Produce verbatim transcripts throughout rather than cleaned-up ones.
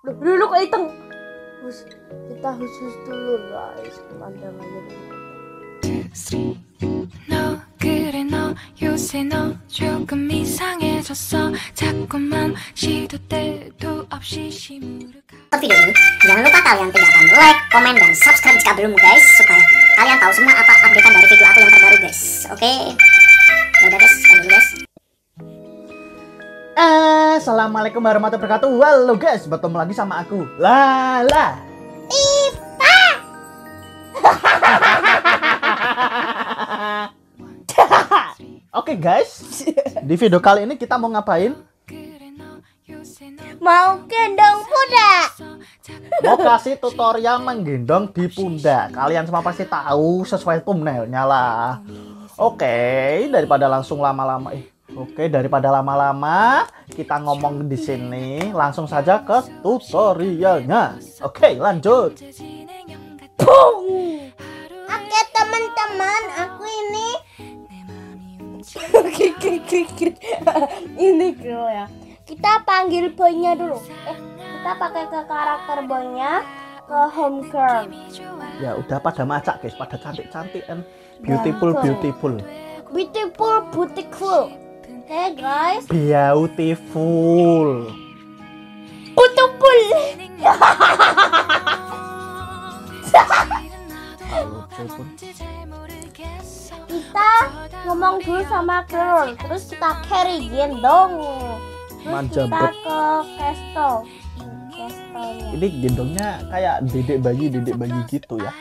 Loh, dulu kok hitam. Kita khusus dulu guys pemandangannya. No 그래 너 요새 너 조금 이상해졌어 자꾸만 시도 때도 없이 시무룩한 video ini jangan lupa kalian tinggalkan like, komen, dan subscribe jika belum guys, supaya kalian tahu semua apa updatean dari video aku yang terbaru guys. Oke, udah guys, end guys. Assalamualaikum warahmatullahi wabarakatuh. Halo guys, bertemu lagi sama aku Lala Tipa. Oke guys, di video kali ini kita mau ngapain? Mau gendong pundak. Mau kasih tutorial menggendong di pundak. Kalian semua pasti tahu sesuai thumbnailnya lah. Oke, daripada langsung lama-lama eh Oke, daripada lama-lama kita ngomong di sini, langsung saja ke tutorialnya. Oke, lanjut. Pum. Oke, teman-teman, aku ini ini dulu ya. Kita panggil boynya dulu. Eh, kita pakai ke karakter boynya, ke home girl. Ya udah pada macak guys, pada cantik-cantik and beautiful, beautiful. Beautiful, beautiful. Hey guys, beautiful, beautiful. Kita ngomong dulu sama girl, terus kita carry gendong, terus kita ke kesto. Ini gendongnya kayak dedek bayi, dedek bayi gitu ya.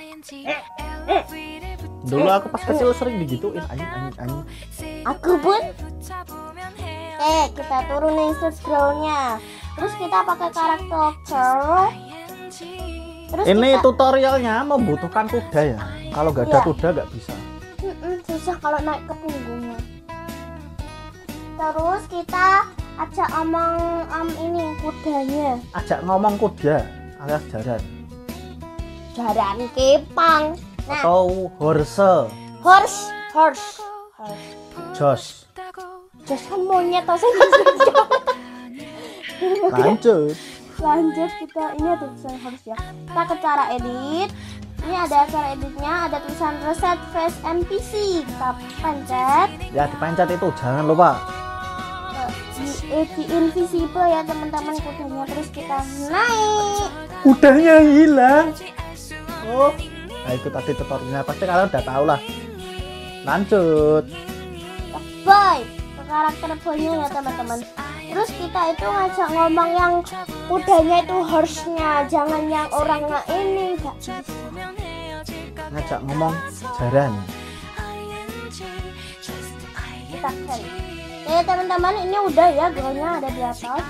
Dulu aku pas kecil sering digituin, angin, angin, angin. Aku pun. Eh, kita turunin search groundnya. Terus kita pakai karakter girl. Terus ini kita... tutorialnya membutuhkan kuda ya. Kalau nggak ada ya. Kuda nggak bisa. Mm-mm, susah kalau naik ke punggungnya. Terus kita ajak omong om ini kudanya. Ajak ngomong kuda alias jaran. Jaran kepang. Nah. Atau horse. Horse, horse. Jos, jos monyet atau lanjut, lanjut kita ini ada tulisan harus ya. Kita ke cara edit. Ini ada cara editnya, ada tulisan reset face N P C. Kita pencet. Ya dipencet itu jangan lupa. Di, di invisible ya teman-teman kudanya. Terus kita naik. Kudanya hilang. Oh, nah itu tadi tutorialnya pasti kalian udah tahu lah. Lanjut boy, karakter boynya ya teman-teman. Terus kita itu ngajak ngomong yang kudanya itu horse-nya, jangan yang orangnya ini, gak bisa. Ngajak ngomong jaran. Kita kali. Oke teman-teman, ini udah ya girlnya ada di atas.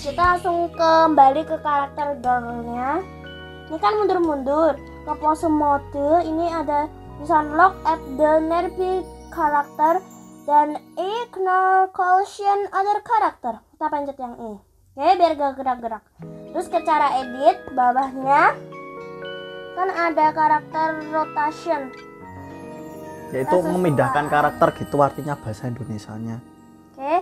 Kita langsung kembali ke karakter girlnya. Ini kan mundur-mundur ke pose mode. Ini ada tulisan look at the nearby karakter dan ignore caution other karakter. Kita pencet yang E. Oke, biar gak gerak-gerak. Terus ke cara edit bawahnya kan ada karakter rotation. Yaitu kita memindahkan suka. Karakter gitu artinya bahasa Indonesianya. Oke,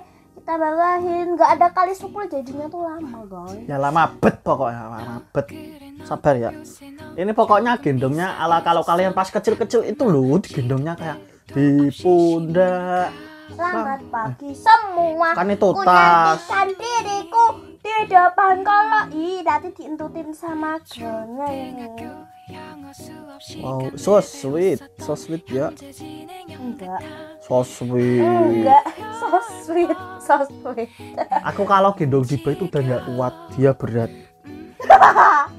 kita bawahin nggak ada kali sepuluh jadinya tuh lama, guys. Ya lama bet pokoknya, lama bet. Sabar ya. Ini pokoknya gendongnya ala kalau kalian pas kecil-kecil itu loh, gendongnya kayak di pundak. Selamat pagi semua. Kan itu tas. Kunantikan diriku di depan kalau ih nanti dientutin sama girlnya ini. Wow, so sweet, so sweet ya. Enggak. So sweet. Enggak, so sweet, so sweet. Aku kalau gendong Tipa itu udah nggak kuat, dia berat.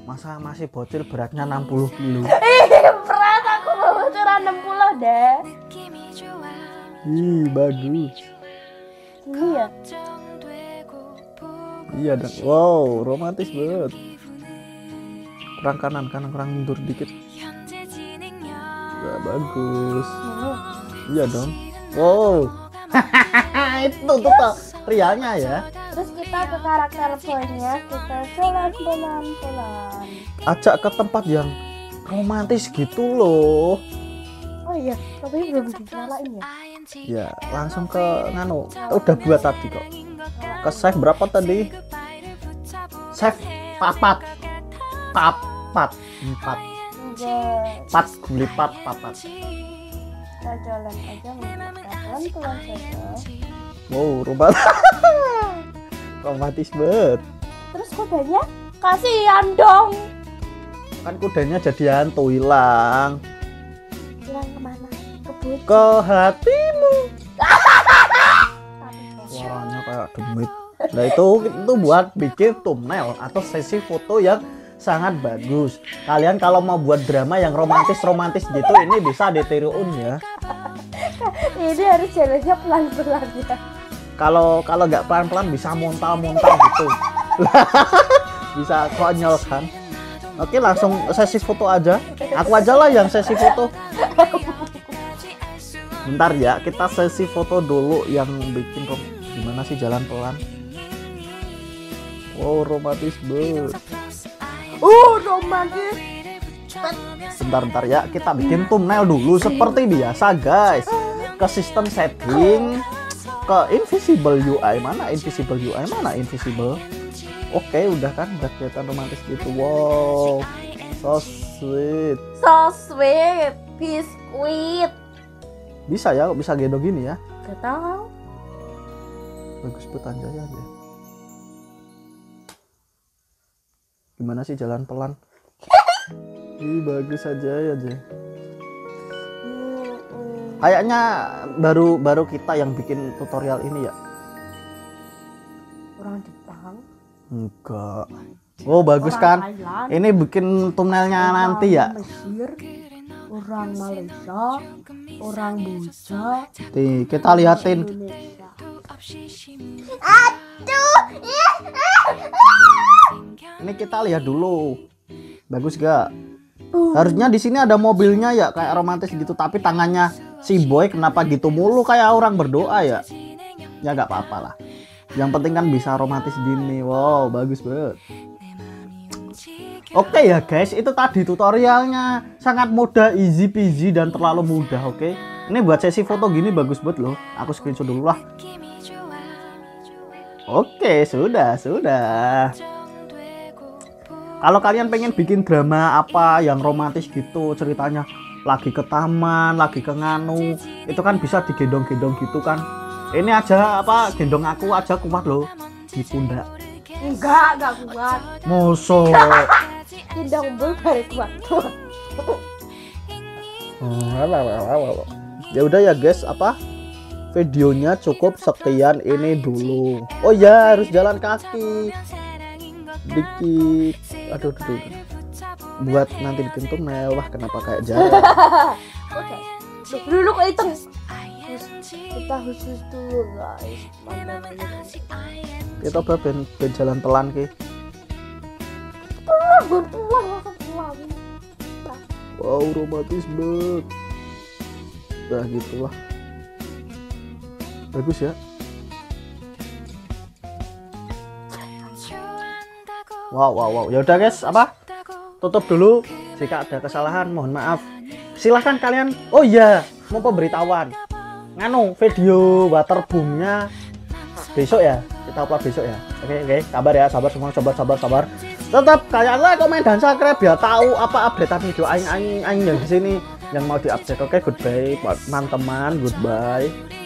Masa masih bocil beratnya enam puluh kilo. Ih, berat aku bocoran enam puluh deh. Ih, bagus. Iya. Iya dan wow, romantis banget. Kurang kanan, kanan kurang mundur dikit. Gak bagus. Oh. Iya dong. Wow. Itu tuh realnya ya. Terus kita ke karakter boynya, kita pelan-pelan. Ajak ke tempat yang romantis gitu loh. Oh iya, tapi belum dinyalain ya. Ya, langsung ke nganu. Udah buat tadi kok. Ke save berapa tadi? Save empat puluh papat, papat, empat, pat, beli pat, papat. Kita jalan aja pelan-pelan saja. Wow, rumah romantis banget. Terus kudanya? Kasihan dong. Kan kudanya jadi hantu, hilang. Hilang kemana? Ke, ke hatimu. Suaranya kayak demit. Nah itu itu buat bikin thumbnail atau sesi foto yang sangat bagus. Kalian kalau mau buat drama yang romantis-romantis gitu, ini bisa ditiruin ya. Ini harus jalannya pelan-pelan ya. Kalau kalau nggak pelan-pelan bisa montal-montal gitu. Bisa konyol kan. Oke, langsung sesi foto aja. Aku aja lah yang sesi foto. Bentar ya, kita sesi foto dulu yang bikin kok. Gimana sih jalan pelan? Wow, romantis banget. Uh, romantis. Bentar-bentar ya, kita bikin thumbnail dulu seperti biasa, guys. Ke sistem setting, ke invisible U I mana? Invisible U I mana? Invisible. Oke, udah kan, udah kelihatan romantis gitu. Wow, so sweet. So sweet, biskuit. Bisa ya, bisa gendong gini ya? Gak tau. Bagus petanjanya ya. Gimana sih jalan pelan? Ih, bagus aja ya, Jay. Kayaknya baru baru kita yang bikin tutorial ini ya. Orang Jepang? Enggak. Oh, bagus kan? Orang Thailand. Ini bikin thumbnailnya nanti ya. Mesir. Orang Malaysia, orang Boja. Nih, kita lihatin. Aduh. Ini kita lihat dulu. Bagus gak? Uh. Harusnya di sini ada mobilnya ya, kayak romantis gitu. Tapi tangannya si boy kenapa gitu mulu kayak orang berdoa ya? Ya nggak apa-apa lah. Yang penting kan bisa romantis gini. Wow, bagus banget. Oke okay ya guys, itu tadi tutorialnya sangat mudah, easy peasy dan terlalu mudah. Oke, okay? Ini buat sesi foto gini bagus banget loh. Aku screenshot dulu lah. Oke, okay, sudah sudah. Kalau kalian pengen bikin drama apa yang romantis gitu, ceritanya lagi ke taman, lagi ke nganu, itu kan bisa digendong-gendong gitu kan. Ini aja apa, gendong aku aja kuat loh di pundak. Enggak, enggak kuat. Mosok. Gendong bul dari kuat tuh. Ya udah ya guys, apa videonya cukup sekian ini dulu. Oh ya, harus jalan kaki dikit. Aduh, aduh, aduh. Buat nanti bikin thumbnail. Wah, kenapa kayak jalan? Oke, dulu kok hitam. Kita khusus dulu guys. Kita coba ben jalan pelan ki. Wow, romantis banget. Nah gitulah. Bagus ya. Wow, wow, wow. Ya udah guys, apa? Tutup dulu. Jika ada kesalahan mohon maaf. Silahkan kalian. Oh iya, mau pemberitahuan. Nganu video waterboomnya besok ya. Kita upload besok ya. Oke, oke, sabar ya, sabar semua, sabar, sabar, sabar. Tetap kalian like, komen dan subscribe ya, tahu apa updatean video aing-aing aing yang di sini yang mau diupdate. Oke, goodbye teman-teman, goodbye.